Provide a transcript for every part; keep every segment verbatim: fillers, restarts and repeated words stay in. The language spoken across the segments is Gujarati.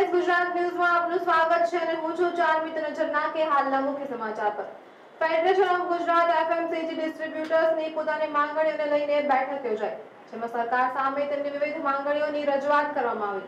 એસ ગુજરાત ન્યૂઝમાં આપનું સ્વાગત છે અને હું છું ચાર્મિત નજરના કે હાલના મુખ્ય સમાચાર પર ફેડરેશન ઓફ ગુજરાત એફએમસીજી ડિસ્ટ્રીબ્યુટર્સની પોતાની માંગણીઓને લઈને બેઠક યોજાઈ, જેમાં સરકાર સામે તેમની વિવિધ માંગણીઓની રજૂઆત કરવામાં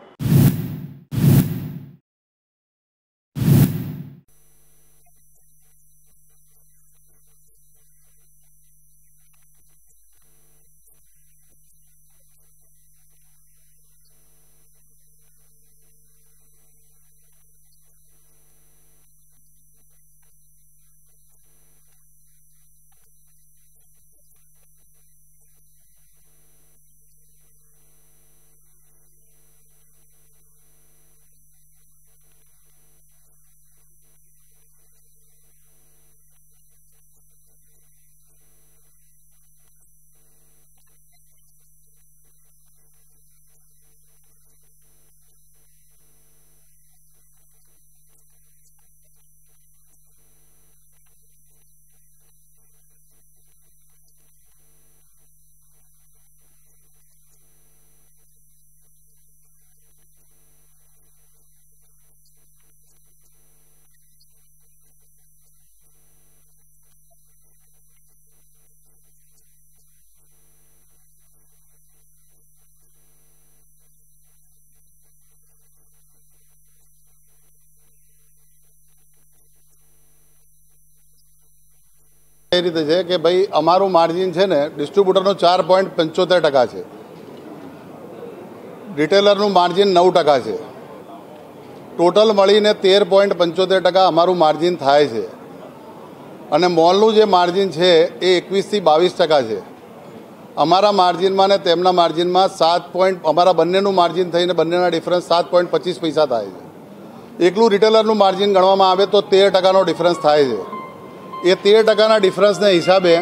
એ રીતે છે કે ભાઈ અમારું માર્જિન છે ને ડિસ્ટ્રીબ્યુટરનું ચાર પોઈન્ટ પંચોતેર ટકા છે, રિટેલરનું માર્જિન નવ ટકા છે, ટોટલ મળીને તેર પોઈન્ટ પંચોતેર ટકા અમારું માર્જિન થાય છે અને મોલનું જે માર્જિન છે એ એકવીસથી બાવીસ ટકા છે. અમારા માર્જિનમાં ને તેમના માર્જિનમાં સાત પોઈન્ટ અમારા બંનેનું માર્જિન થઈને બંનેના ડિફરન્સ સાત પોઈન્ટ પચીસ પૈસા થાય છે. એકલું રિટેલરનું માર્જિન ગણવામાં આવે તો તેર ટકાનો ડિફરન્સ થાય છે. એ તેર ટકાના ડિફરન્સને હિસાબે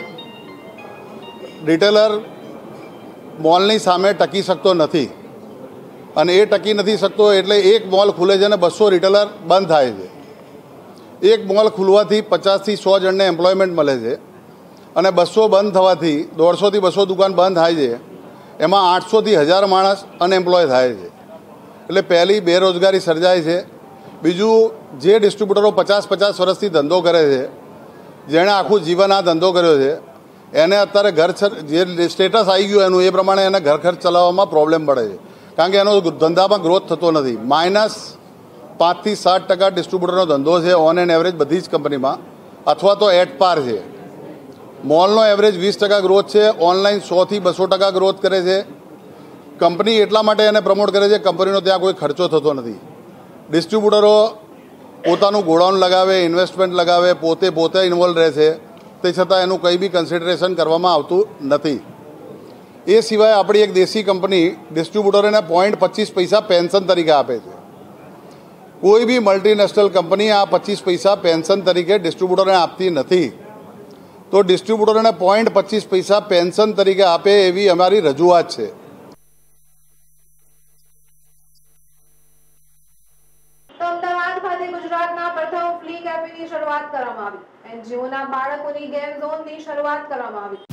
રિટેલર મોલની સામે ટકી શકતો નથી અને એ ટકી નથી શકતો એટલે એક મોલ ખુલે છે અને બસો રિટેલર બંધ થાય છે. એક મોલ ખુલવાથી પચાસથી સો જણને એમ્પ્લોયમેન્ટ મળે છે અને બસો બંધ થવાથી દોઢસોથી બસો દુકાન બંધ થાય છે, એમાં આઠસોથી હજાર માણસ અનએમ્પ્લોય થાય છે. એટલે પહેલી બેરોજગારી સર્જાય છે. બીજું, જે ડિસ્ટ્રીબ્યુટરો પચાસ પચાસ વર્ષથી ધંધો કરે છે, જેણે આખું જીવન આ ધંધો કર્યો છે, એને અત્યારે ઘર જે સ્ટેટસ આવી ગયું એનું એ પ્રમાણે એને ઘર ખર્ચ ચલાવવામાં પ્રોબ્લેમ પડે છે, કારણ કે એનો ધંધામાં ગ્રોથ થતો નથી. માઇનસ પાંચથી સાત ટકા ડિસ્ટ્રીબ્યુટરનો ધંધો છે ઓન એન્ડ એવરેજ બધી જ કંપનીમાં, અથવા તો એટ પાર છે. મોલનો એવરેજ વીસ ટકા ગ્રોથ છે, ઓનલાઈન સોથી બસો ટકા ગ્રોથ કરે છે. કંપની એટલા માટે એને પ્રમોટ કરે છે, કંપનીનો ત્યાં કોઈ ખર્ચો થતો નથી. ડિસ્ટ્રીબ્યુટરો પોતાનું ગોડાઉન લગાવે, ઇન્વેસ્ટમેન્ટ લગાવે, પોતે પોતે ઇન્વોલ્વ રહે છે, તે છતાં એનું કંઈ બી કન્સિડરેશન કરવામાં આવતું નથી. એ સિવાય આપણી એક દેશી કંપની ડિસ્ટ્રીબ્યુટરને પોઈન્ટ પચીસ પૈસા પેન્શન તરીકે આપે છે. કોઈ બી મલ્ટીનેશનલ કંપની આ પચીસ પૈસા પેન્શન તરીકે ડિસ્ટ્રીબ્યુટરને આપતી નથી, તો ડિસ્ટ્રીબ્યુટરને પોઈન્ટ પચીસ પૈસા પેન્શન તરીકે આપે એવી અમારી રજૂઆત છે. ગુજરાતના પ્રથમ ફ્લી કેફેની શરૂઆત કરવામાં આવી, એનજીઓના બાળકોની ગેમ ઝોનની શરૂઆત કરવામાં આવી.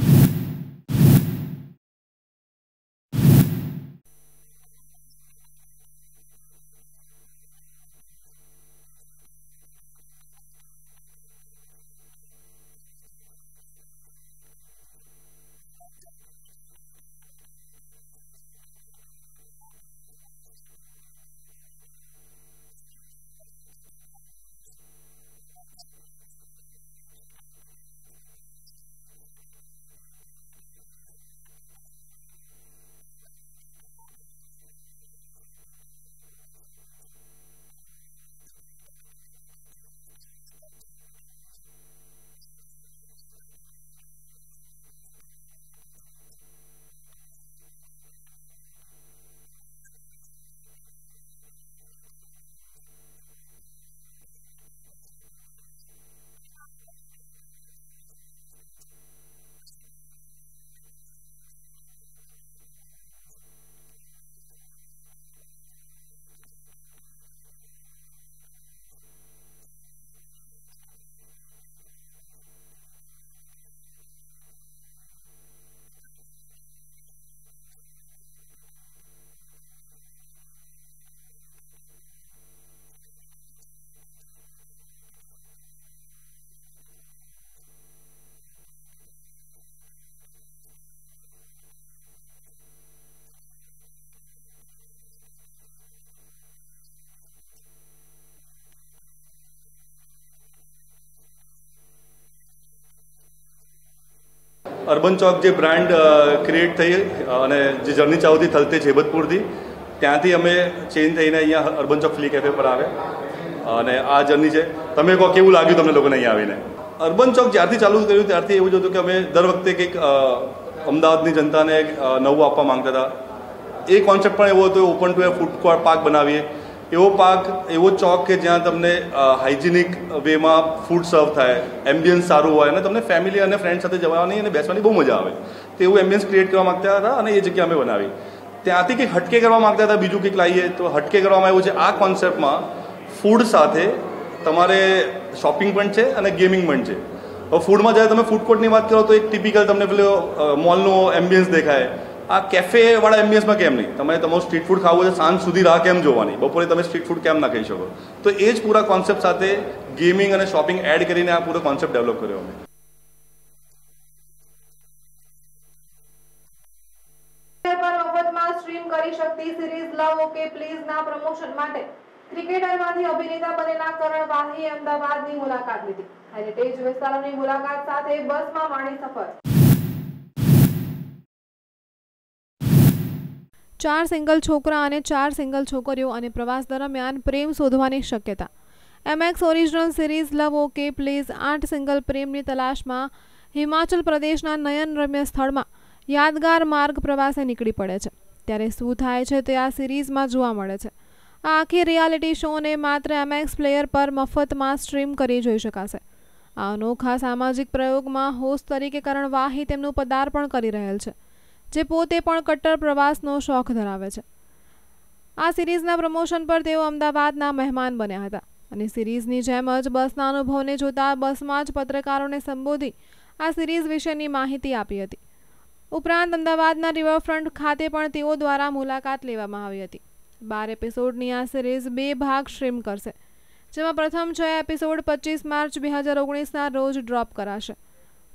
अर्बन चौक जो ब्रांड क्रिएट थी और जो जर्नी चाहती थलते जेबतपुर थी त्या अमे चेन्ज थी अँ अर्बन चौक फ्ली कैफे पर आए और आ जर्नी है तब कहो केवं लगे तमने लोगों ने अँ अर्बन चौक ज्यारथी चालू करूँ त्यारथी एवुं ज हतुं कि अमे दर वखते कंईक अमदावादनी जनताने नवुं आपवा मांगता था। ए कॉन्सेप्ट पण एवो हतो open to air food court park बनावीए एवो पार्क एवो चौक के ज्यां तमने हाइजीनिक वे में फूड सर्व थाय, एम्बियंस सारू होय अने तमने फेमिली अने फ्रेंड साथे जवानी अने बेसवानी बहू मजा आवे तेवुं एम्बियंस क्रिएट करवा मांगता था अने ए जग्या अमे बनावी। त्यांथी कंईक हटके करवा मांगता था, बीजुं कंईक लावीए तो हटके करवामां आव्युं छे। आ कॉन्सेप्टमां फूड साथे तमारे शॉपिंग पण छे अने गेमिंग पण छे। हवे फूड में ज्यारे तमे फूड कोर्ट नी वात करो तो एक टिपिकल तमने पेलो मॉलनो एम्बियंस देखाय, आ कैफे वाला एम्बियंस में केम नहीं। तमारे तमो स्ट्रीट फूड खावो छे, सांज सुधी राह केम जोवानी, बपोरे तमे स्ट्रीट फूड केम ना खाई शको। तो ए ज पूरा कॉन्सेप्ट साथे गेमिंग अने शॉपिंग एड करीने आ पूरो कॉन्सेप्ट डेवलप कर्यो अमे। मफतमां स्ट्रीम करी शकती सीरीज लव ओके प्लीज ना प्रमोशन माटे क्रिकेटरમાંથી અભિનેતા બનેલા કરણ વાહીએ અમદાવાદની મુલાકાત લીધી। હેરિટેજ વિસ્તારોની મુલાકાત સાથે બસમાં માણી સફર। ચાર સિંગલ છોકરા અને ચાર સિંગલ છોકરીઓ અને પ્રવાસ દરમિયાન પ્રેમ શોધવાની શક્યતા। MX original series love okay please આઠ સિંગલ પ્રેમની તલાશમાં હિમાચલ પ્રદેશના નયનરમ્ય સ્થળમાં યાદગાર માર્ગ પ્રવાસે નીકળી પડે છે, ત્યારે શું થાય છે તે આ સિરીઝમાં જોવા મળે છે। આ આખી રિયાલિટી શોને માત્ર એમએક્સ પ્લેયર પર મફતમાં સ્ટ્રીમ કરી જોઈ શકાશે। આ અનોખા સામાજિક પ્રયોગમાં હોસ્ટ તરીકે કરણ વાહી તેમનું પદાર્પણ કરી રહેલ છે, જે પોતે પણ કટ્ટર પ્રવાસનો શોખ ધરાવે છે। આ સિરીઝના પ્રમોશન પર તેઓ અમદાવાદના મહેમાન બન્યા હતા અને સિરીઝની જેમ જ બસના અનુભવને જોતા બસમાં જ પત્રકારોને સંબોધી આ સિરીઝ વિશેની માહિતી આપી હતી। ઉપરાંત અમદાવાદના રિવરફ્રન્ટ ખાતે પણ તેઓ દ્વારા મુલાકાત લેવામાં આવી હતી। બાર એપિસોડની આ સિરીઝ બે ભાગ સ્ટ્રીમ કરશે, જેમાં પ્રથમ છ એપિસોડ પચીસ માર્ચ બે હજાર ઓગણીસના રોજ ડ્રોપ કરાશે,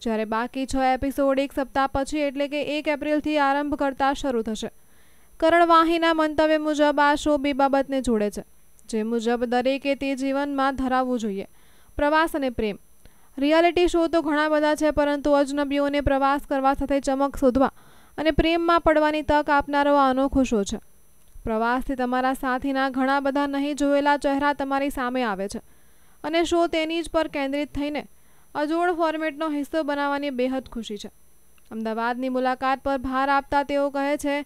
જ્યારે બાકી છ એપિસોડ એક સપ્તાહ પછી એટલે કે એક એપ્રિલથી આરંભ કરતા શરૂ થશે। કરણ વાહીના મંતવ્ય મુજબ આ શો બે બાબતને જોડે છે, જે મુજબ દરેકે તે જીવનમાં ધરાવવું જોઈએ, પ્રવાસ અને પ્રેમ। રિયાલિટી શો તો ઘણા બધા છે, પરંતુ અજનબીઓને પ્રવાસ કરવા સાથે ચમક શોધવા અને પ્રેમમાં પડવાની તક આપનારો આ અનોખો શો છે। પ્રવાસથી તમારા સાથીના ઘણા બધા નહીં જોયેલા ચહેરા તમારી સામે આવે છે અને શો તેની જ પર કેન્દ્રિત થઈને અજોડ ફોર્મેટનો હિસ્સો બનાવવાની બેહદ ખુશી છે। અમદાવાદની મુલાકાત પર ભાર આપતા તેઓ કહે છે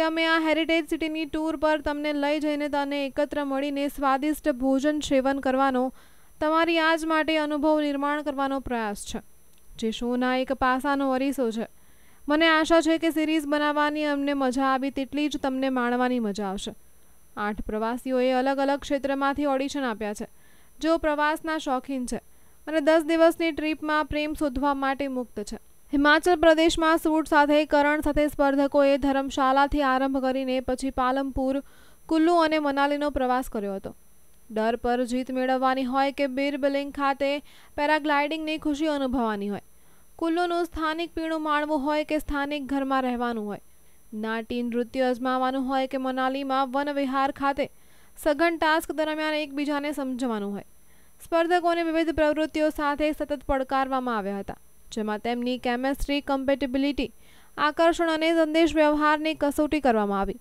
કે અમે આ હેરિટેજ સિટીની ટૂર પર તમને લઈ જઈને તને એકત્ર મળીને સ્વાદિષ્ટ ભોજન સેવન કરવાનો, તમારી આજ માટે અનુભવ નિર્માણ કરવાનો પ્રયાસ છે, જે શોના એક પાસાનો અરીસો છે। મને આશા છે કે સિરીઝ બનાવવાની અમને મજા આવી તેટલી જ તમને માણવાની મજા આવશે। આઠ પ્રવાસીઓએ અલગ અલગ ક્ષેત્રમાંથી ઓડિશન આપ્યા છે, જેઓ પ્રવાસના શોખીન છે અને દસ દિવસની ટ્રીપમાં પ્રેમ શોધવા માટે મુક્ત છે। હિમાચલ પ્રદેશમાં સૂટ સાથે કરણ સાથે સ્પર્ધકોએ ધર્મશાલાથી આરંભ કરીને પછી પાલમપુર, કુલ્લુ અને મનાલીનો પ્રવાસ કર્યો હતો। ડર પર જીત મેળવવાની હોય કે બીરબિલિંગ ખાતે પેરાગ્લાઇડિંગની ખુશી અનુભવવાની હોય, કુલ્લુનું સ્થાનિક પીણું માણવું હોય કે સ્થાનિક ઘરમાં રહેવાનું હોય, નાટી નૃત્ય અજમાવવાનું હોય કે મનાલીમાં વનવિહાર ખાતે સઘન ટાસ્ક દરમિયાન એકબીજાને સમજવાનું હોય। સ્પર્ધકોને વિવિધ પ્રવૃત્તિઓ સાથે સતત પડકારવામાં આવ્યા હતા, જેમાં તેમની કેમેસ્ટ્રી, કમ્પેટેબિલિટી, આકર્ષણ અને સંદેશ વ્યવહારની કસોટી કરવામાં આવી।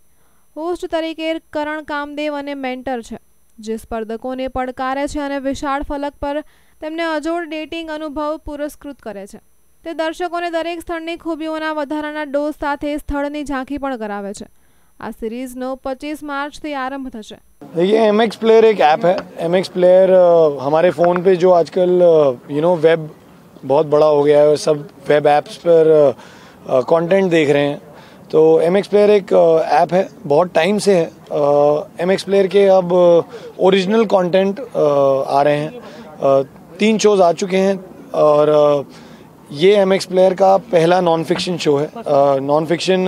હોસ્ટ તરીકે કરણ કામદેવ અને મેન્ટર છે, જે સ્પર્ધકોને પડકારે છે અને વિશાળ ફલક પર તેમને અજોડ ડેટિંગ અનુભવ પુરસ્કૃત કરે છે। તે દર્શકોને દરેક સ્થળની ખૂબીઓના વધારાના ડોઝ સાથે સ્થળની ઝાંખી પણ કરાવે છે। આ સિરીઝનો પચીસ માર્ચથી આરંભ થશે। देखिए एम एक्स प्लेयर एक ऐप है। एम एक्स प्लेयर हमारे फ़ोन पे जो आजकल यू नो वेब बहुत बड़ा हो गया है और सब वेब ऐप्स पर कंटेंट देख रहे हैं, तो एम एक्स प्लेयर एक ऐप है, बहुत टाइम से है। एम एक्स प्लेयर के अब ओरिजिनल कंटेंट आ रहे हैं, तीन शोज आ चुके हैं और ये एम एक्स प्लेयर का पहला नॉन फिक्शन शो है। नॉन फिक्शन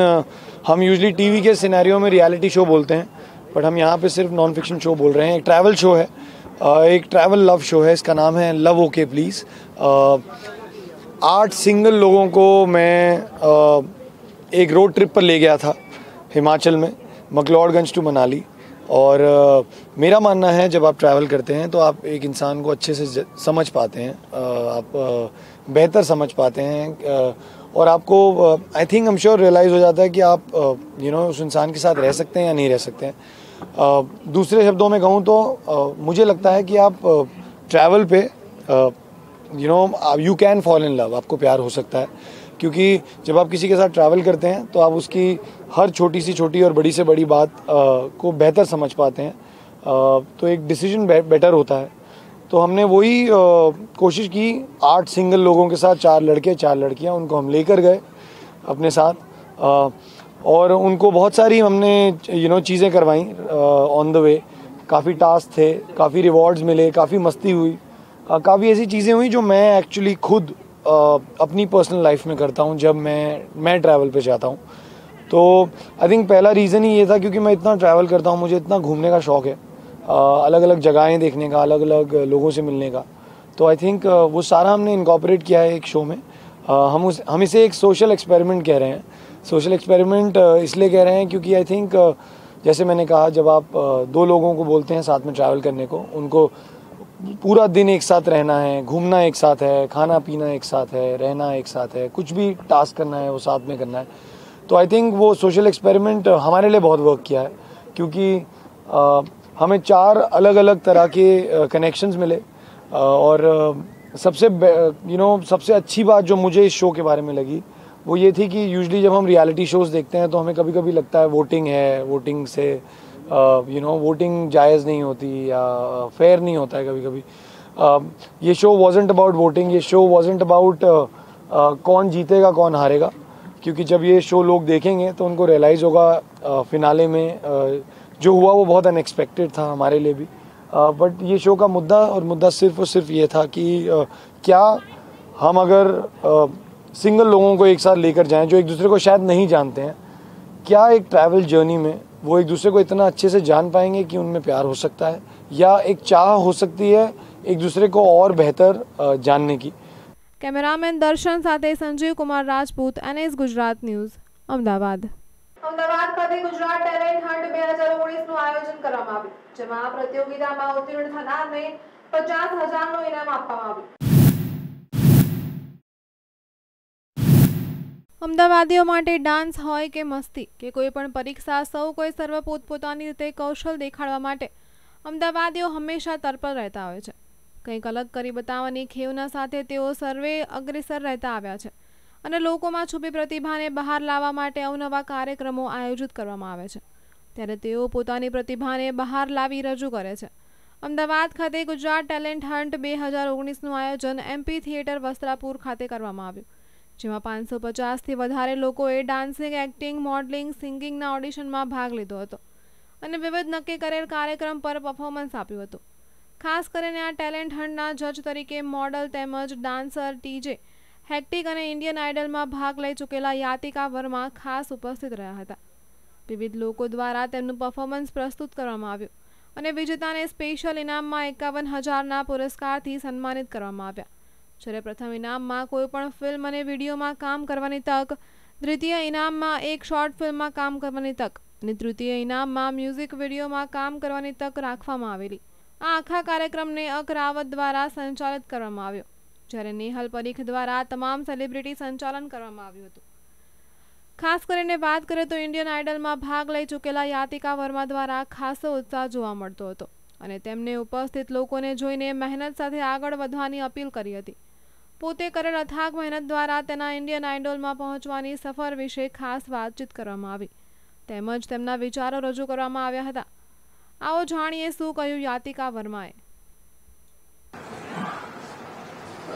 हम यूजली टीवी के सिनेरियो में रियलिटी शो बोलते हैं, बट हम यहाँ पे सिर्फ नॉन फिक्शन शो बोल रहे हैं। एक ट्रैवल शो है, uh, एक ट्रैवल लव शो है, इसका नाम है लव ओके प्लीज़। आठ सिंगल लोगों को मैं uh, एक रोड ट्रिप पर ले गया था हिमाचल में, मकलौड़गंज टू मनाली। और uh, मेरा मानना है जब आप ट्रैवल करते हैं तो आप एक इंसान को अच्छे से समझ पाते हैं, uh, आप uh, बेहतर समझ पाते हैं, uh, और आपको I think I am sure realize हो जाता है कि आप यू नो उस इंसान के साथ रह सकते हैं या नहीं रह सकते हैं। uh, दूसरे शब्दों में कहूँ तो uh, मुझे लगता है कि आप ट्रैवल uh, पे you know you can fall in love, आपको प्यार हो सकता है, क्योंकि जब आप किसी के साथ ट्रैवल करते हैं तो आप उसकी हर छोटी सी छोटी और बड़ी से बड़ी बात uh, को बेहतर समझ पाते हैं, uh, तो एक डिसीजन बेटर होता है। तो हमने वही कोशिश की, आठ सिंगल लोगों के साथ, चार लड़के चार लड़कियां, उनको हम लेकर गए अपने साथ आ, और उनको बहुत सारी हमने यू नो चीज़ें करवाई ऑन द वे। काफ़ी टास्क थे, काफ़ी रिवॉर्ड्स मिले, काफ़ी मस्ती हुई, काफ़ी ऐसी चीज़ें हुई जो मैं एक्चुअली खुद आ, अपनी पर्सनल लाइफ में करता हूँ जब मैं मैं ट्रैवल पे जाता हूँ। तो आई थिंक पहला रीज़न ही ये था क्योंकि मैं इतना ट्रैवल करता हूँ, मुझे इतना घूमने का शौक़ है, अलग अलग जगहें देखने का, अलग अलग लोगों से मिलने का। तो आई थिंक वो सारा हमने इनकॉर्पोरेट किया है एक शो में। हम उस हम इसे एक सोशल एक्सपेरिमेंट कह रहे हैं। सोशल एक्सपेरिमेंट इसलिए कह रहे हैं क्योंकि आई थिंक जैसे मैंने कहा, जब आप दो लोगों को बोलते हैं साथ में ट्रैवल करने को, उनको पूरा दिन एक साथ रहना है, घूमना एक साथ है, खाना पीना एक साथ है, रहना एक साथ है, कुछ भी टास्क करना है वो साथ में करना है। तो आई थिंक वो सोशल एक्सपेरिमेंट हमारे लिए बहुत वर्क किया है, क्योंकि हमें चार अलग अलग तरह के कनेक्शंस मिले। और सबसे यू नो सबसे अच्छी बात जो मुझे इस शो के बारे में लगी वो ये थी कि यूजुअली जब हम रियलिटी शोज देखते हैं तो हमें कभी कभी लगता है वोटिंग है, वोटिंग से यू नो वोटिंग जायज़ नहीं होती या फेयर नहीं होता है कभी कभी। ये शो वॉजेंट अबाउट वोटिंग, ये शो वॉजेंट अबाउट कौन जीतेगा कौन हारेगा, क्योंकि जब ये शो लोग देखेंगे तो उनको रियलाइज़ होगा फिनाले में uh, जो हुआ वो बहुत अनएक्सपेक्टेड था हमारे लिए भी। बट uh, ये शो का मुद्दा और मुद्दा सिर्फ और सिर्फ ये था कि uh, क्या हम अगर सिंगल uh, लोगों को एक साथ लेकर जाएं जो एक दूसरे को शायद नहीं जानते हैं, क्या एक ट्रैवल जर्नी में वो एक दूसरे को इतना अच्छे से जान पाएंगे कि उनमें प्यार हो सकता है या एक चाह हो सकती है एक दूसरे को और बेहतर uh, जानने की। कैमरामैन दर्शन साथे Sanjeev Kumar Rajput, N S Gujarat news, Ahmedabad. Ahmedabad ખાતે ગુજરાત ટેલેન્ટ હન્ટ બે હજાર ઓગણીસ નું આયોજન કરવામાં આવ્યું, જેમાં પ્રતિયોગિતામાં ઉત્તીર્ણ થનારને પચાસ હજાર નું ઇનામ આપવામાં આવ્યું। અમદાવાદીઓ માટે ડાન્સ હોય કે મસ્તી કે કોઈ પણ પરીક્ષા, સૌ કોઈ સર્વ પોતપોતાની રીતે કૌશલ દેખાડવા માટે અમદાવાદીઓ હંમેશા તત્પર રહેતા હોય છે। કંઈક અલગ કરી બતાવવાની ખેવના સાથે તેઓ સર્વે અગ્રેસર રહેતા આવ્યા છે અને લોકોમાં છુપી પ્રતિભાને બહાર લાવવા માટે અવનવા કાર્યક્રમો આયોજિત કરવામાં આવે છે, ત્યારે તેઓ પોતાની પ્રતિભાને બહાર લાવી રજૂ કરે છે। અમદાવાદ ખાતે ગુજરાત ટેલેન્ટ હન્ટ બે હજાર ઓગણીસનું આયોજન એમપી થિયેટર વસ્ત્રાપુર ખાતે કરવામાં આવ્યું, જેમાં પાંચસો પચાસથી વધારે લોકોએ ડાન્સિંગ, એક્ટિંગ, મોડલિંગ, સિંગિંગના ઓડિશનમાં ભાગ લીધો હતો અને વિવિધ નક્કી કરેલ કાર્યક્રમ પર પરફોર્મન્સ આપ્યું હતું। ખાસ કરીને આ ટેલેન્ટ હન્ટના જજ તરીકે મોડલ તેમજ ડાન્સર ટીજે હેક્ટિક અને ઇન્ડિયન આઇડલમાં ભાગ લઈ ચૂકેલા યાતિકા વર્મા ખાસ ઉપસ્થિત રહ્યા હતા। વિવિધ લોકો દ્વારા તેમનું પરફોર્મન્સ પ્રસ્તુત કરવામાં આવ્યું અને વિજેતાને સ્પેશિયલ ઇનામમાં એકાવન હજારના પુરસ્કારથી સન્માનિત કરવામાં આવ્યા, જ્યારે પ્રથમ ઇનામમાં કોઈપણ ફિલ્મ અને વિડીયોમાં કામ કરવાની તક, દ્વિતીય ઇનામમાં એક શોર્ટ ફિલ્મમાં કામ કરવાની તક અને તૃતીય ઇનામમાં મ્યુઝિક વિડીયોમાં કામ કરવાની તક રાખવામાં આવેલી। આ આખા કાર્યક્રમને અક રાવત દ્વારા સંચાલિત કરવામાં આવ્યો, જ્યારે નેહલ પરીખ દ્વારા તમામ સેલિબ્રિટી સંચાલન કરવામાં આવ્યું હતું। ખાસ કરીને વાત કરીએ તો ઇન્ડિયન આઇડલમાં ભાગ લઈ ચૂકેલા યાતિકા વર્મા દ્વારા ખાસો ઉત્સાહ જોવા મળતો હતો અને તેમને ઉપસ્થિત લોકોને જોઈને મહેનત સાથે આગળ વધવાની અપીલ કરી હતી। પોતે કરેલ અથાગ મહેનત દ્વારા તેના ઇન્ડિયન આઇડલમાં પહોંચવાની સફર વિશે ખાસ વાતચીત કરવામાં આવી તેમજ તેમના વિચારો રજૂ કરવામાં આવ્યા હતા। આવો જાણીએ શું કહ્યું યાતિકા વર્માએ।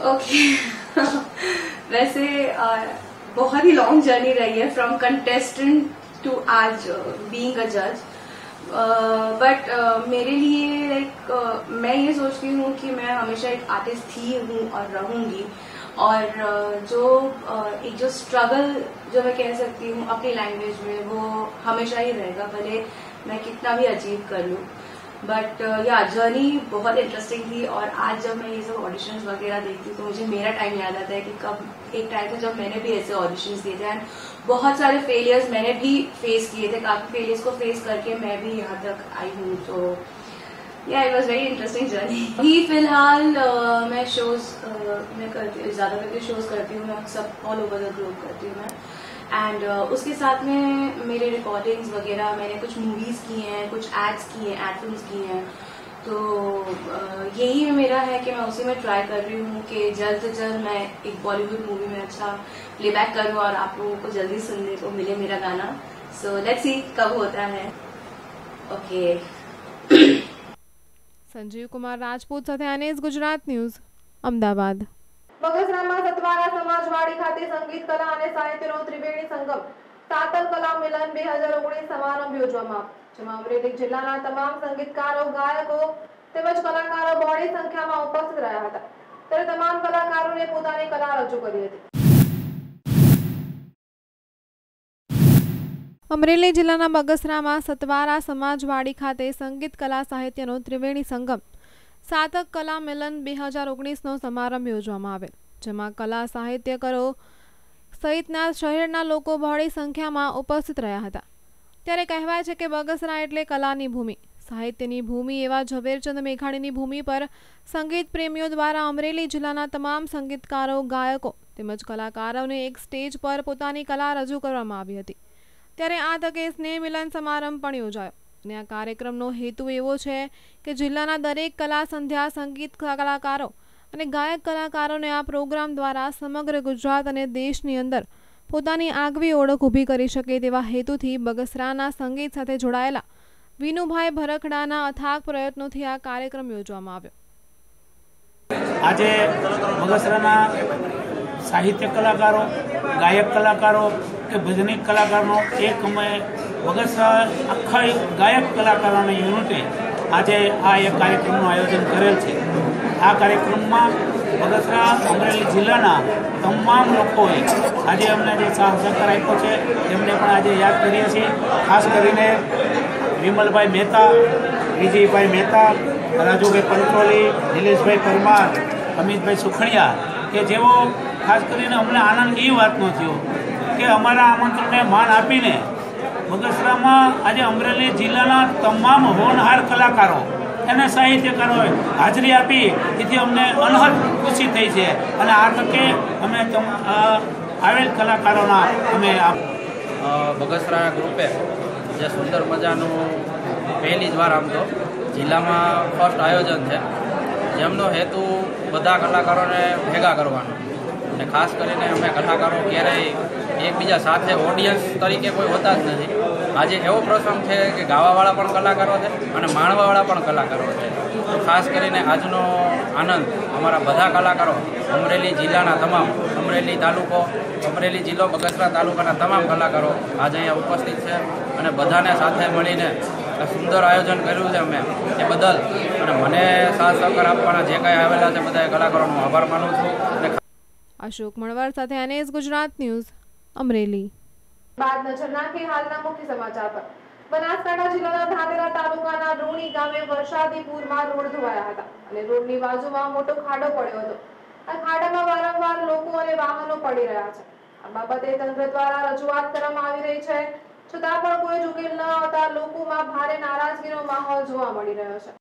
Okay okay. वैसे आ, बहुत ही लॉन्ग जर्नी रही है फ्रॉम कंटेस्टेंट टू आज बीइंग अ जज, बट मेरे लिए लाइक uh, मैं ये सोचती हूँ कि मैं हमेशा एक आर्टिस्ट थी, हूँ और रहूँगी। और uh, जो uh, एक जो स्ट्रगल जो मैं कह सकती हूँ अपनी लैंग्वेज में, वो हमेशा ही रहेगा, भले मैं कितना भी अचीव कर लूँ। बट या जर्नी बहुत इंटरेस्टिंग थी। और आज जब मैं ये सब ऑडिशंस वगैरह देखती हूँ तो मुझे मेरा टाइम याद आता है कि कब एक टाइम था जब मैंने भी ऐसे ऑडिशंस दिए थे एंड बहुत सारे फेलियर्स मैंने भी फेस किए थे। काफी फेलियर्स को फेस करके मैं भी यहाँ तक आई हूँ, तो या it was very interesting journey. ही फिलहाल uh, मैं शोज uh, मैं करती हूँ, ज़्यादा करके शोज करती हूँ, मैं सब ऑल ओवर द ग्लोब करती हूँ मैं। एंड uh, उसके साथ में मेरे रिकॉर्डिंग्स वगैरह, मैंने कुछ मूवीज़ की हैं, कुछ एड्स की हैं, एड फिल्म की हैं। तो uh, यही मेरा है कि मैं उसी में ट्राई कर रही हूँ कि जल्द से जल्द मैं एक बॉलीवुड मूवी में अच्छा प्लेबैक करूँ और आप लोगों को जल्दी सुनने को मिले मेरा गाना। सो लेट्स सी कब होता है। Okay okay. संजीव कुमार राजपूत સાથે આનેસ ગુજરાત ન્યૂઝ અમદાવાદ। મગસરામાં સતવારા સમાજવાડી ખાતે સંગીત કલા અને સાહિત્યનો ત્રિવેણી સંગમ તાતલ કલા મિલન બે હજાર ઓગણીસ સમારંભ યોજવામાં, જેમાં અમરેલી જિલ્લાના તમામ સંગીતકારો, ગાયકો તેમજ કલાકારો બોડી સંખ્યામાં ઉપસ્થિત રહ્યા હતા। ત્યારે તમામ કલાકારોએ પોતાની કલા રજૂ કરી હતી। અમરેલી જિલ્લાના બગસરામાં સતવારા સમાજવાડી ખાતે સંગીત કલા સાહિત્યનો ત્રિવેણી સંગમ સાતક કલા મિલન બે હજાર ઓગણીસનો સમારંભ યોજવામાં આવે, જેમાં કલા સાહિત્યકારો સહિતના શહેરના લોકો બહોળી સંખ્યામાં ઉપસ્થિત રહ્યા હતા। ત્યારે કહેવાય છે કે બગસરા એટલે કલાની ભૂમિ, સાહિત્યની ભૂમિ એવા ઝવેરચંદ મેઘાણીની ભૂમિ પર સંગીત પ્રેમીઓ દ્વારા અમરેલી જિલ્લાના તમામ સંગીતકારો, ગાયકો તેમજ કલાકારોને એક સ્ટેજ પર પોતાની કલા રજૂ કરવામાં આવી હતી। ત્યારે આ તકે સ્નેહ મિલન સમારંભ પણ યોજાયો અને આ કાર્યક્રમનો હેતુ એવો છે કે જિલ્લાના દરેક કલા સંધ્યા, સંગીત કલાકારો અને ગાયક કલાકારોને આ પ્રોગ્રામ દ્વારા સમગ્ર ગુજરાત અને દેશની અંદર પોતાની આગવી ઓળખ ઊભી કરી શકે તેવા હેતુથી બગસરાના સંગીત સાથે જોડાયેલા વિનુભાઈ ભરખડાના અથાગ પ્રયત્નોથી આ કાર્યક્રમ યોજવામાં આવ્યો। આજે બગસરાના साहित्य कलाकारों, गायक कलाकारों के भजनी कलाकारों एक मैं बगसरा आखा गायक कलाकारों ने यूनिटे आज आ एक कार्यक्रम आयोजन करेल है। आ कार्यक्रम में बगसरा अमरेली जिल्लाना तमाम लोगों आज अमने जो सहकार आप्यो छे तेमने पण आज याद करीए छीए। खास करीने विमलभाई मेहता, विजयभाई मेहता, राजूभाई पंचोली, निलेशभाई परमार, अमितभाई सुखड़िया के जेवो खास करीने हमने आनंद ये बात नो थयो कि अमरा आमंत्रण ने मान आपीने बगसरा में आज अमरेली जिल्लाना तमाम होनहार कलाकारों एने साहित्यकारोए हाजरी आपी, एथी अमने अनहद खुशी थई छे अने आ तके अमे आवेल कलाकारोना अमे बगसरा ग्रुपे जे सुंदर मजानो पहली ज वार आम तो जिल्लामां फर्स्ट आयोजन छे, जेमनो हेतु बधा कलाकारोने भेगा करवानो। खास करीने अमे कलाकारों क्यारेय एकबीजा साथे ऑडियंस तरीके कोई होता ज नथी। आज एवो प्रसंग है कि गावावाळा पण कलाकारो छे अने माणवावाळा पण कलाकारो छे। तो खास करीने आजनो आनंद अमारा बधा कलाकारो अमरेली जिल्लाना तमाम, अमरेली तालुको, अमरेली जिल्लो, बगसरा तालुकाना तमाम कलाकारो आज अहींया उपस्थित छे अने बधाने साथे मळीने सुंदर आयोजन कर्युं छे। अमे ए बदल अने मने साथ सहकार आपवाना जे कांई आवेला छे बधा कलाकारोनो आभार मानुं छुं। अशोक मणवार साथ एनएस गुजरात न्यूज अमरेली। बाद नजर नाखे हालना मुख्य समाचार पर। बनासकांठा जिल्लाના ધાનેરા તાલુકાના રૂણી ગામે વરસાદી પૂરમાં રોડ ધોવાયા હતા અને રોડની બાજુમાં મોટો ખાડો પડ્યો હતો। આ ખાડામાં વારંવાર લોકો અને વાહનો પડી રહ્યા છે। આ બાબતે તંત્ર દ્વારા રજૂઆત કરવામાં આવી રહી છે, છતાં પણ કોઈ જ ઉકેલ ન આવતા લોકોમાં ભારે નારાજગીનો માહોલ જોવા મળી રહ્યો છે।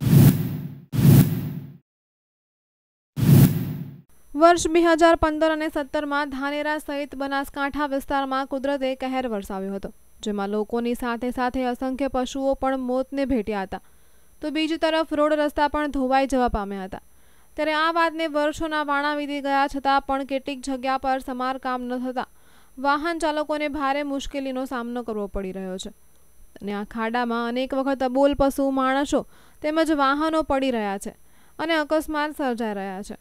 वर्ष બે હજાર પંદર અને સત્તર માં ધાનેરા સહિત બનાસકાંઠા વિસ્તારમાં કુદરતે કહેર વરસાવ્યો હતો, જેમાં લોકોની સાથે સાથે અસંખ્ય પશુઓ પણ મોતને ભેટ્યા હતા। તો બીજી તરફ રોડ રસ્તા પણ ધોવાઈ જવા પામ્યા હતા। ત્યારે આ વાતને વર્ષોના વાણા વીતી ગયા છતાં પણ કેટલીક જગ્યા પર સમારકામ ન થતાં વાહન ચાલકોને ભારે મુશ્કેલીનો સામનો કરવો પડી રહ્યો છે। અને આ ખાડામાં અનેક વખત અબોલ પશુ, માણસો તેમજ વાહનો પડી રહ્યા છે અને અકસ્માત સર્જાઈ રહ્યા છે,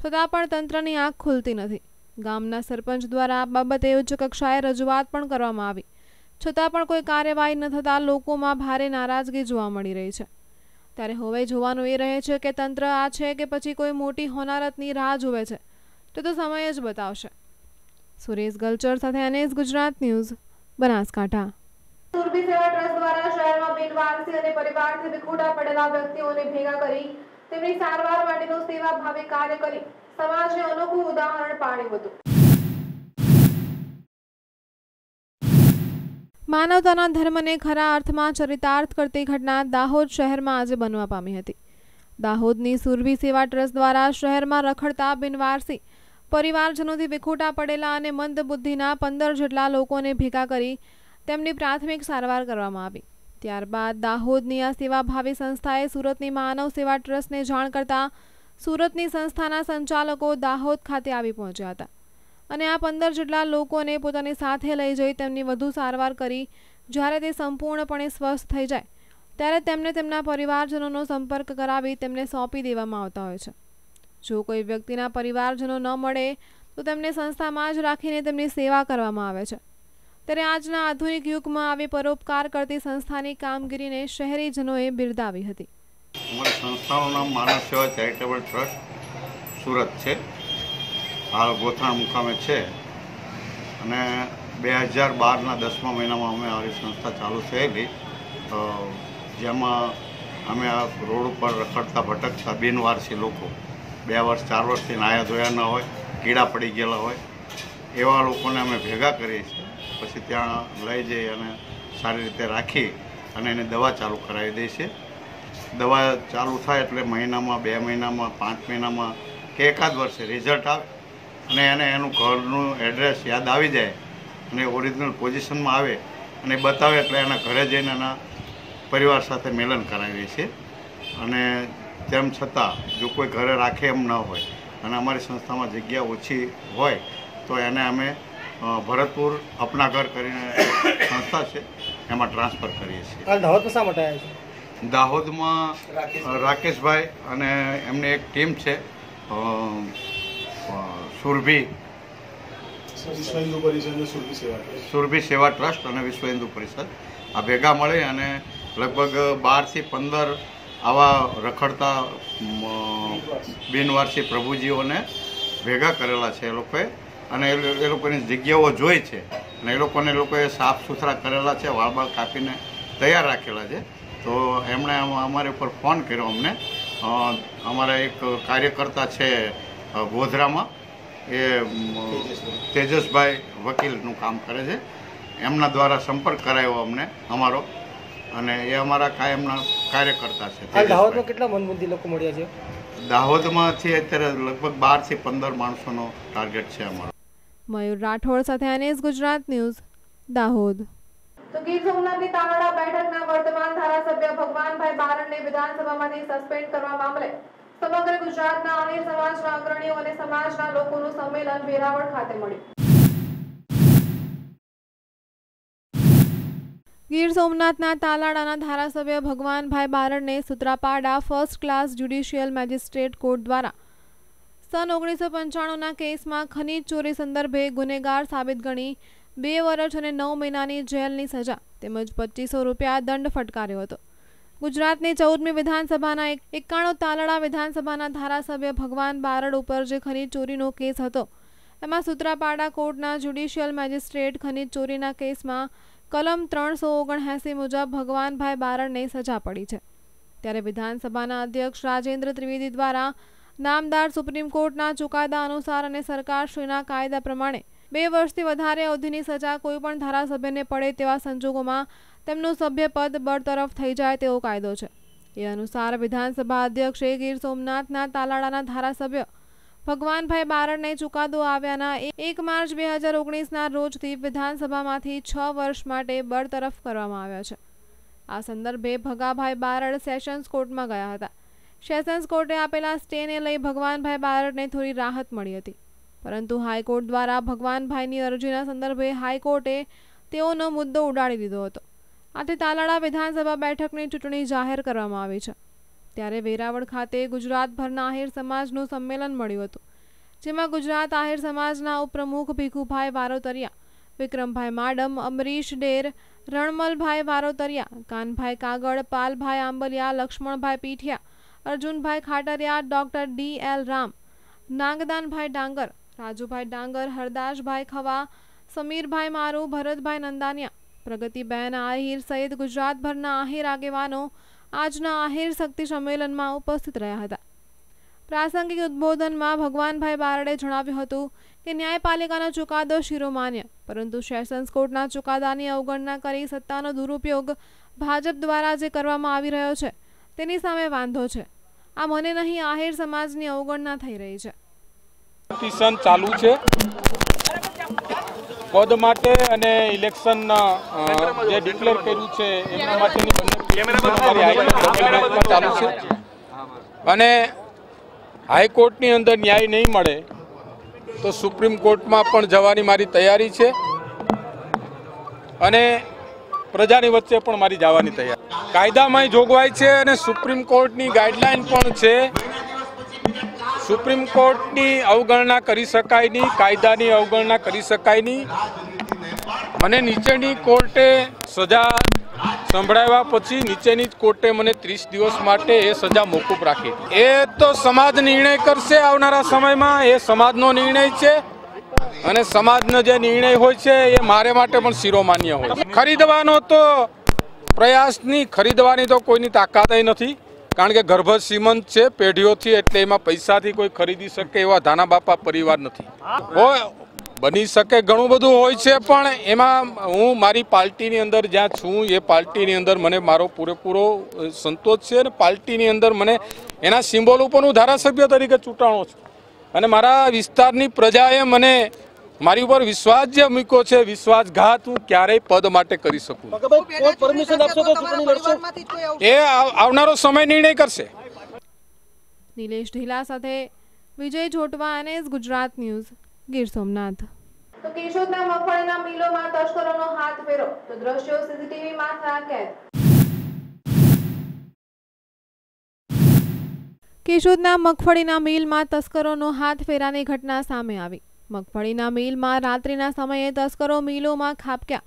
છતાં પણ તંત્રની આંખ ખુલતી નથી। ગામના સરપંચ દ્વારા આ બાબતે ઉચ્ચ કક્ષાએ રજૂઆત પણ કરવામાં આવી, છતાં પણ કોઈ કાર્યવાહી ન થતાં લોકોમાં ભારે નારાજગી જોવા મળી રહી છે। ત્યારે હવે જોવાનું એ રહે છે કે તંત્ર આ છે કે પછી કોઈ મોટી હોનારતની રાહ જોવે છે, તે તો સમય જ બતાવશે। સુરેશ ગલચર સાથે NS Gujarat news Banaskantha. Surabhi Seva trust દ્વારા શહેરમાં બિનવારસી અને પરિવારથી વિખૂટા પડેલા વ્યક્તિઓને ભેગા કરી તેમની સારવાર માટેનું સેવા ભાવે કાર્ય કરી સમાજને અનોખું ઉદાહરણ પાડ્યું હતું। માનવતાના ધર્મને ખરા અર્થમાં ચરિતાર્થ કરતી ઘટના દાહોદ શહેરમાં આજે બનવા પામી હતી। દાહોદની સુરભી સેવા ટ્રસ્ટ દ્વારા શહેરમાં રખડતા બિનવારસી પરિવારજનોથી વિખોટા પડેલા અને મંદબુદ્ધિના પંદર જેટલા લોકોને ભેગા કરી તેમની પ્રાથમિક સારવાર કરવામાં આવી. ત્યારબાદ દાહોદની આ સેવાભાવી સંસ્થાએ સુરતની માનવ સેવા ટ્રસ્ટને જાણ કરતા સુરતની સંસ્થાના સંચાલકો દાહોદ ખાતે આવી પહોંચ્યા હતા અને આ પંદર જેટલા લોકોને પોતાની સાથે લઈ જઈ તેમની વધુ સારવાર કરી જ્યારે તે સંપૂર્ણપણે સ્વસ્થ થઈ જાય ત્યારે તેમને તેમના પરિવારજનોનો સંપર્ક કરાવી તેમને સોંપી દેવામાં આવતા હોય છે. જો કોઈ વ્યક્તિના પરિવારજનો ન મળે તો તેમને સંસ્થામાં જ રાખીને તેમની સેવા કરવામાં આવે છે. ત્યારે આજના આધુનિક યુગમાં આવી પરોપકાર કરતી સંસ્થાની કામગીરીને શહેરીજનોએ બિરદાવી હતી. અમારી સંસ્થાનું નામ માનવ સેવા ચેરિટેબલ ટ્રસ્ટ સુરત છે. હાલ ગોથાણ મુકામે છે અને બે હજાર બારના દસમા મહિનામાં અમે આવી સંસ્થા ચાલુ થયેલી, જેમાં અમે આ રોડ ઉપર રખડતા ભટકતા બિનવારસી લોકો બે વર્ષ ચાર વર્ષથી નાયા ધોયા ન હોય, કીડા પડી ગયેલા હોય એવા લોકોને અમે ભેગા કરીએ છીએ, પછી ત્યાં લઈ જઈ અને સારી રીતે રાખી અને એને દવા ચાલુ કરાવી દઈએ છીએ. દવા ચાલુ થાય એટલે મહિનામાં, બે મહિનામાં, પાંચ મહિનામાં કે એકાદ વર્ષે રિઝલ્ટ આવે અને એને એનું ઘરનું એડ્રેસ યાદ આવી જાય અને ઓરિજિનલ પોઝિશનમાં આવે અને બતાવે એટલે એના ઘરે જઈને એના પરિવાર સાથે મિલન કરાવીએ છીએ. અને તેમ છતાં જો કોઈ ઘરે રાખે એમ ન હોય અને અમારી સંસ્થામાં જગ્યા ઓછી હોય તો એને અમે ભરતપુર અપના ઘર કરીને સંસ્થા છે એમાં ટ્રાન્સફર કરીએ છીએ. દાહોદમાં શા માટે આવ્યા છે? દાહોદમાં રાકેશભાઈ અને એમની એક ટીમ છે, સુરભી વિશ્વ હિન્દુ પરિષદ, સુરભી સેવા સુરભી સેવા ટ્રસ્ટ અને વિશ્વ હિન્દુ પરિષદ આ ભેગા મળે અને લગભગ બારથી પંદર આવા રખડતા બિનવારસી પ્રભુજીઓને ભેગા કરેલા છે એ લોકોએ અને એ લોકોની જગ્યાઓ જોઈ છે અને એ લોકોને લોકોએ સાફ સુથરા કરેલા છે, વાળબાળ કાપીને તૈયાર રાખેલા છે. તો એમણે અમારી ઉપર ફોન કર્યો અમને. અમારા એક કાર્યકર્તા છે ગોધરામાં, એ તેજસભાઈ વકીલનું કામ કરે છે, એમના દ્વારા સંપર્ક કરાયો અમને અમારો અને એ અમારા કાયમના કાર્યકર્તા છે. દાહોદમાં કેટલા મંદબુદ્ધિ લોકો મળ્યા છે? દાહોદમાંથી અત્યારે લગભગ બાર થી પંદર માણસોનો ટાર્ગેટ છે અમારો. મયુર રાઠોડ સાથે એનએસ ગુજરાત ન્યૂઝ, દાહોદ. તો ગીર સોમનાથની તાલાળા બેઠકના વર્તમાન ધારાસભ્ય ભગવાનભાઈ બારડને વિધાનસભામાંથી સસ્પેન્ડ કરવા મામલે સમગ્ર ગુજરાતના અન્ય સમાજના અગ્રણીઓ અને સમાજના લોકોનું સંમેલન વેરાવળ ખાતે મળ્યું. ગીર સોમનાથના તાલાળાના ધારાસભ્ય ભગવાનભાઈ બારડને Sutrapada first class judicial magistrate court દ્વારા સન ઓગણીસો પંચાણુંના કેસમાં ખનીજ ચોરી સંદર્ભે ગુનેગાર સાબિત ગણી બે વર્ષ અને નવ મહિનાની જેલની સજા તેમજ પચીસો રૂપિયા દંડ ફટકાર્યો હતો. ગુજરાતની ચૌદમી વિધાનસભાના એકાણું તાલાળા વિધાનસભાના ધારાસભ્ય ભગવાન બારડ ઉપર જે ખનીજ ચોરીનો કેસ હતો એમાં સુત્રાપાડા કોર્ટના જ્યુડિશિયલ મેજિસ્ટ્રેટ ખનીજ ચોરીના કેસમાં કલમ ત્રણસો ઓગણએંસી મુજબ ભગવાનભાઈ બારડને સજા પડી છે. ત્યારે વિધાનસભાના અધ્યક્ષ રાજેન્દ્ર ત્રિવેદી દ્વારા નામદાર સુપ્રીમ કોર્ટના ચુકાદા અનુસાર અને સરકારશ્રીના કાયદા પ્રમાણે બે વર્ષથી વધારે અવધિની સજા કોઈપણ ધારાસભ્યને પડે તેવા સંજોગોમાં તેમનું સભ્યપદ બરતરફ થઈ જાય તેવો કાયદો છે. એ અનુસાર વિધાનસભા અધ્યક્ષે ગીર સોમનાથના તાલાળાના ધારાસભ્ય ભગવાનભાઈ બારડને ચુકાદો આવ્યાના એક માર્ચ બે હજાર ઓગણીસના રોજથી વિધાનસભામાંથી છ વર્ષ માટે બરતરફ કરવામાં આવ્યા છે. આ સંદર્ભે ભગાભાઈ બારડ સેશન્સ કોર્ટમાં ગયા હતા. સેશન્સ કોર્ટે આપેલા સ્ટેને લઈ ભગવાનભાઈ બારડને થોડી રાહત મળી હતી, પરંતુ હાઈકોર્ટ દ્વારા ભગવાનભાઈની અરજીના સંદર્ભે હાઈકોર્ટે તેઓનો મુદ્દો ઉડાડી દીધો હતો. આથી તાલાળા વિધાનસભા બેઠકની ચૂંટણી જાહેર કરવામાં આવી છે. ત્યારે વેરાવળ ખાતે ગુજરાતભરના આહિર સમાજનું સંમેલન મળ્યું હતું, જેમાં ગુજરાત આહિર સમાજના ઉપપ્રમુખ ભીખુભાઈ વારોતરિયા, વિક્રમભાઈ માડમ, અમરીશ ડેર, Ranmalbhai Varotariya, Kanbhai Kagal, Palbhai Ambaliya, Laxmanbhai Pithiya, Arjunbhai Khatariya, doctor D L Ram, Nagdanbhai Dangar, Rajubhai ડાંગર, હરદાસભાઈ ખવા, સમીરભાઈ મારુ, ભરતભાઈ નંદાનિયા, પ્રગતિબહેન આહિર સહિત ગુજરાતભરના આહિર આગેવાનો આજના આહિર શક્તિ સંમેલનમાં ઉપસ્થિત રહ્યા હતા. પ્રાસંગિક ઉદ્બોધનમાં ભગવાનભાઈ બારડે જણાવ્યું હતું કે ન્યાયપાલિકાનો ચુકાદો શિરોમાન્ય, પરંતુ સેશન્સ કોર્ટના ચુકાદાની અવગણના કરી સત્તાનો દુરુપયોગ ભાજપ દ્વારા જે કરવામાં આવી રહ્યો છે તેની સામે વાંધો છે. आ મને નહીં આહીર સમાજની અવગણના થઈ રહી છે। પિટિશન ચાલુ છે પદ માટે અને ઇલેક્શન જે ડિક્લેર કર્યું છે એના માટેની બંને ચાલુ છે અને હાઈકોર્ટની અંદર ન્યાય નહીં મળે तो सुप्रीम कोर्ट में पण जवानी मारी तैयारी है अने प्रजानी वच्चे पण मारी जावानी तैयारी। कायदा में जोगवाई है अने सुप्रीम कोर्ट नी गाइडलाइन पण छे। सुप्रीम कोर्ट नी अवगणना करी शकाय नहीं, कायदा नी अवगणना करी शकाय नहीं। मने नीचेनी कोर्टे सजा संभळाव्या पछी नीचेनी कोर्टे मने तीस दिवस माटे ए सजा मोकूफ राखी। ए तो समाज निर्णय करशे आवनारा समयमां, ए समाजनो निर्णय छे अने समाजनो जे निर्णय होय छे ए मारे माटे पण शिरोमान्य होय छे। खरीदवानो तो प्रयासनी खरीदवानी तो कोईनी ताकत ही नथी कारण के गर्भ सीमंत छे पेढीओथी एटले एमां पैसाथी कोई खरीदी शके एवा धाना बापा परिवार नथी। होय बनी सके घणुं बधुं होय छे पण एमां हूँ मारी पार्टीनी अंदर ज्यां छूं ए पार्टीनी अंदर मने मारो पूरेपूरो संतोष छे अने पार्टीनी अंदर मने एना सिम्बोल उपर हूँ धारासभ्य तरीके चूंटाणो छुं अने मारा विस्तारनी प्रजाए मने मारी उपर विश्वास जे मूक्यो छे विश्वासघात हूँ क्यारेय पद माटे करी शकूं। ए आवनारो समय निर्णय करशे। निलेश ढीला साथे विजय जोटवा अने गुजरात न्यूज ગીર સોમનાથ। તો કેશોદના મગફળીના મિલોમાં તસ્કરોનો હાથ ફેરો તો દ્રશ્યો સીસીટીવીમાં થયા કેદ। કેશોદના મગફળીના મિલમાં તસ્કરોનો હાથ ફેરાની ઘટના સામે આવી। મગફળીના મિલમાં રાત્રિના સમયે તસ્કરો મિલોમાં ખાબક્યા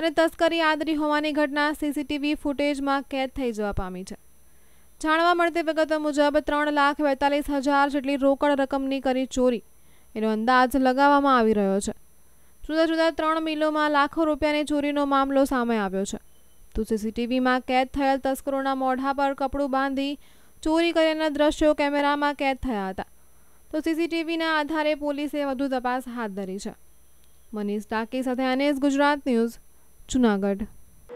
અને તસ્કરી આદરી હોવાની ઘટના સીસીટીવી ફૂટેજમાં કેદ થઈ જવા પામી છે। જાણવા મળતી વિગતો મુજબ ત્રણ લાખ બેતાલીસ હજાર જેટલી રોકડ રકમની કરી ચોરી એનો અંદાજ લગાવવામાં આવી રહ્યો છે। જુદા જુદા ત્રણ મિલોમાં લાખો રૂપિયાની ચોરીનો મામલો સામે આવ્યો છે। તો સીસીટીવીમાં કેદ થયેલ તસ્કરોના મોઢા પર કપડું બાંધી ચોરી કરેલા દ્રશ્યો કેમેરામાં કેદ થયા હતા। તો સીસીટીવીના આધારે પોલીસે વધુ તપાસ હાથ ધરી છે। મનીષ ડાકી સાથે અનેસ ગુજરાત ન્યૂઝ જૂનાગઢ।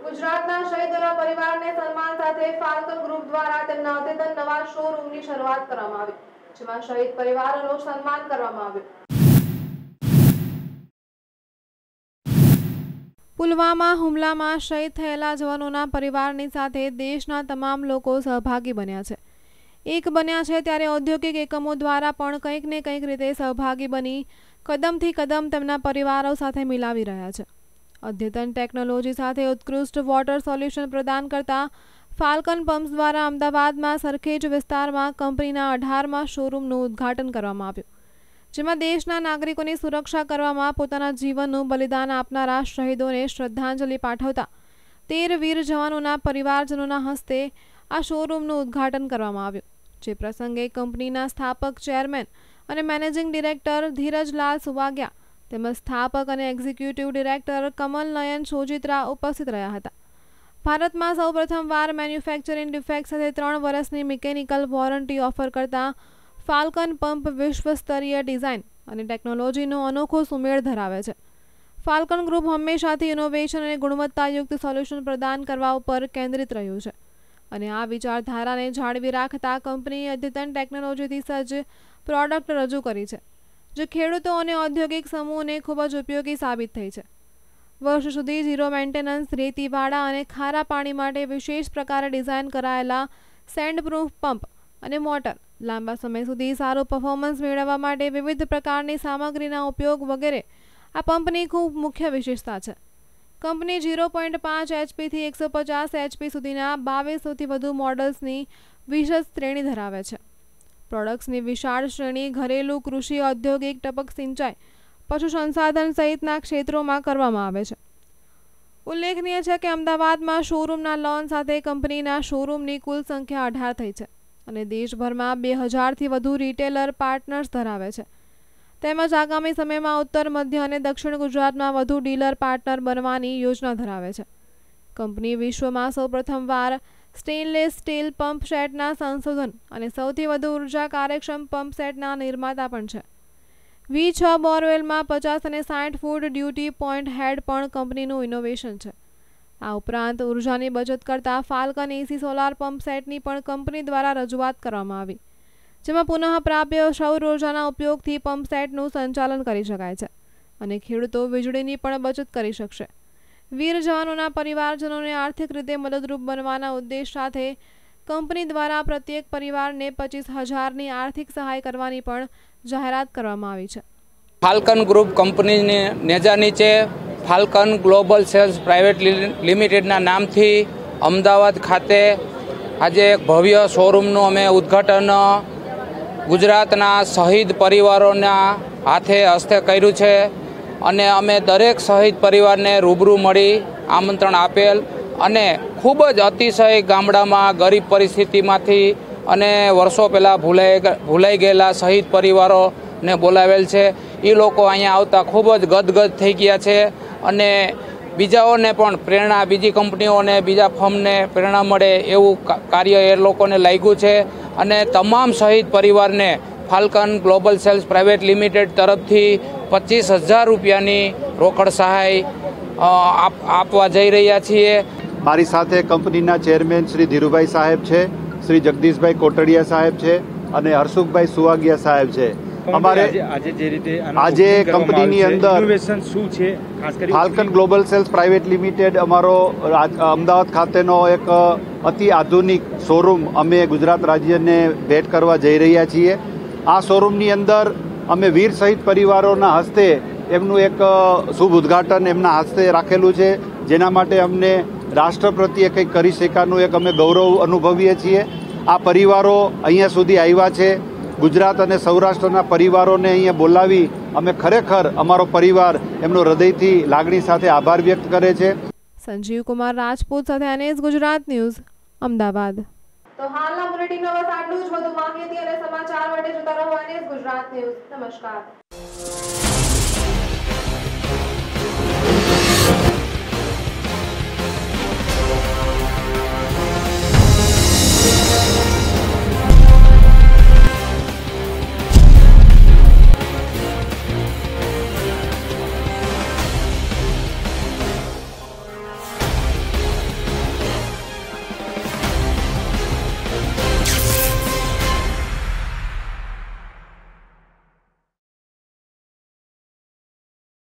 ગુજરાતના શહીદોના પરિવારને સન્માન સાથે ફાલ્કન ગ્રુપ દ્વારા તેમના અદ્યતન નવા શોરૂમની શરૂઆત કરવામાં આવી। शहीद परिवारों सन्मान करवामां आव्युं। पुलवामा हुमलामां शहीद थयेला जवानोना परिवारनी साथे देशना तमाम लोको सहभागी बन्या छे। एक बन्या छे त्यारे औद्योगिक एकमों द्वारा पण कंईक ने कंईक रीते सहभागी बनी कदमथी कदम तेमना परिवारो साथे मिलावी रह्या छे। अद्यतन टेक्नोलॉजी साथे उत्कृष्ट वोटर सोल्यूशन प्रदान करता फाल्कन पंप्स द्वारा अमदावादमां सरखेज विस्तारमां कंपनीना अठारमां शोरूमनुं उद्घाटन करवामां आव्युं, जेमां देशना नागरिकोनी सुरक्षा करवामां पोताना जीवननुं बलिदान आपनारा शहीदोने श्रद्धांजलि पाठवता तेर वीर जवानोना परिवारजनोना हस्ते आ शोरूमनुं उद्घाटन करवामां आव्युं, जे प्रसंगे कंपनीना स्थापक चेरमेन अने मेनेजिंग डिरेक्टर धीरजलाल सुवागिया તેમજ સ્થાપક અને એક્ઝિક્યુટિવ ડિરેક્ટર કમલ નયન સોજિત્રા ઉપસ્થિત રહ્યા હતા। ભારતમાં સૌપ્રથમવાર મેન્યુફેક્ચરિંગ ડિફેક્ટ સાથે ત્રણ વર્ષની મિકેનિકલ વોરંટી ઓફર કરતા ફાલ્કન પંપ વિશ્વસ્તરીય ડિઝાઇન અને ટેકનોલોજીનો અનોખો સુમેળ ધરાવે છે। ફાલ્કન ગ્રુપ હંમેશાથી ઇનોવેશન અને ગુણવત્તાયુક્ત સોલ્યુશન પ્રદાન કરવા ઉપર કેન્દ્રિત રહ્યું છે અને આ વિચારધારાને જાળવી રાખતા કંપનીએ અદ્યતન ટેકનોલોજીથી સજ્જ પ્રોડક્ટ રજૂ કરી છે, જે ખેડૂતો અને ઔદ્યોગિક સમૂહને ખૂબ જ ઉપયોગી સાબિત થઈ છે। વર્ષ સુધી ઝીરો મેન્ટેનન્સ રેતીવાળા અને ખારા પાણી માટે વિશેષ પ્રકારે ડિઝાઇન કરાયેલા સેન્ડપ્રૂફ પંપ અને મોટર લાંબા સમય સુધી સારું પરફોર્મન્સ મેળવવા માટે વિવિધ પ્રકારની સામગ્રીના ઉપયોગ વગેરે આ પંપની ખૂબ મુખ્ય વિશેષતા છે। કંપની ઝીરો પોઈન્ટ પાંચ એચપીથી એકસો પચાસ એચપી સુધીના બાવીસોથી વધુ મોડલ્સની વિશેષ શ્રેણી ધરાવે છે। પ્રોડક્ટ્સની વિશાળ શ્રેણી ઘરેલું કૃષિ ઔદ્યોગિક ટપક સિંચાઈ પશુ સંસાધન સહિતના ક્ષેત્રોમાં કરવામાં આવે છે। ઉલ્લેખનીય છે કે અમદાવાદમાં શોરૂમના લોન સાથે કંપનીના શોરૂમની કુલ સંખ્યા અઢાર થઈ છે અને દેશભરમાં બે હજારથી વધુ રિટેલર પાર્ટનર્સ ધરાવે છે, તેમજ આગામી સમયમાં ઉત્તર મધ્ય અને દક્ષિણ ગુજરાતમાં વધુ ડીલર પાર્ટનર બનવાની યોજના ધરાવે છે। કંપની વિશ્વમાં સૌ પ્રથમવાર સ્ટેનલેસ સ્ટીલ પંપ સેટના સંશોધન અને સૌથી વધુ ઉર્જા કાર્યક્ષમ પંપ સેટના નિર્માતા પણ છે। વી છ બોરવેલમાં પચાસ અને સાઠ ફૂટ ડ્યુટી પોઈન્ટ હેડ પણ કંપનીનું ઇનોવેશન છે, आ उपरांत ऊर्जाની બચત કરતા ફાલ્કન એસી સોલાર પંપ સેટની પણ કંપની દ્વારા રજૂઆત કરવામાં આવી, જેમાં પુનઃ પ્રાપ્ય સૌર ઊર્જાના ઉપયોગથી પંપ સેટનું સંચાલન કરી શકાય છે અને ખેડૂતો વીજળીની પણ બચત કરી શકશે। वीर जवानों परिवारजनों ने आर्थिक रीते मददरूप बनवाना उद्देश्य साथे कंपनी द्वारा प्रत्येक परिवार ने पच्चीस हज़ार की आर्थिक सहाय करवानी पण जाहेरात करवामां आवी छे। फाल्कन ग्रुप कंपनी ने नेजा नीचे Falcon global sales private limited ना नाम थी अमदावाद खाते आज एक भव्य शोरूमनु अमे उद्घाटन गुजरातना शहीद परिवारोना हाथे हस्ते कर्यु छे। अने अमे दरेक शहीद परिवार ने रूबरू मळी आमंत्रण आपेल अने खूब ज अतिशय गामडामां गरीब परिस्थितिमांथी अने वर्षो पहेला भूलाई भूलाई गेला शहीद परिवारो ने बोलावेल छे। ई लोको अहींया आवता खूब ज गदगद थई गया छे अने बीजाओने पण प्रेरणा बीजी कंपनीओने बीजा फर्मने प्रेरणा मळे एवुं कार्य ए लोकोने लाग्युं छे अने तमाम शहीद परिवारने Falcon global sales private limited तरफथी पच्चीस हज़ार रुपया रोकड़ सहाय आप, आपवा जई रह्या छीए। मारी साथे कंपनीना चेरमेन श्री धीरूभाई साहेब छे, श्री जगदीशभाई कोटड़िया साहेब छे अने हर्षुकभाई सुवागिया साहेब छे। अमारे आज जे रीते आज कंपनीनी अंदर इनोवेशन शुं छे, खास करीने Falcon global sales private limited अमारो अमदावाद खातेनो एक अति आधुनिक शोरूम अमे गुजरात राज्यने भेट करवा जई रह्या छीए। आ शोरूमनी अंदर अमे वीर शहीद परिवारोना हस्ते एमनु एक शुभ उद्घाटन एमना हस्ते राखेलू छे, जेना माटे अमने राष्ट्र प्रत्ये कंई करी शकानुं एक अमे गौरव अनुभवीए छीए। आ परिवारो अहींया सुधी आव्या छे, गुजरात अने सौराष्ट्रना परिवारोने अहींया बोलावी अमे खरेखर अमारो परिवार एमनो हृदयथी लागणी साथे आभार व्यक्त करे छे। संजीव कुमार राजपूत साथे एनएस गुजरात न्यूज अमदावाद। तो हालना बुलेटिन में बस आटलू ज। વધુ માહિતી અને સમાચાર માટે જોતા રહો એનએસ ગુજરાત ન્યૂઝ। નમસ્કાર।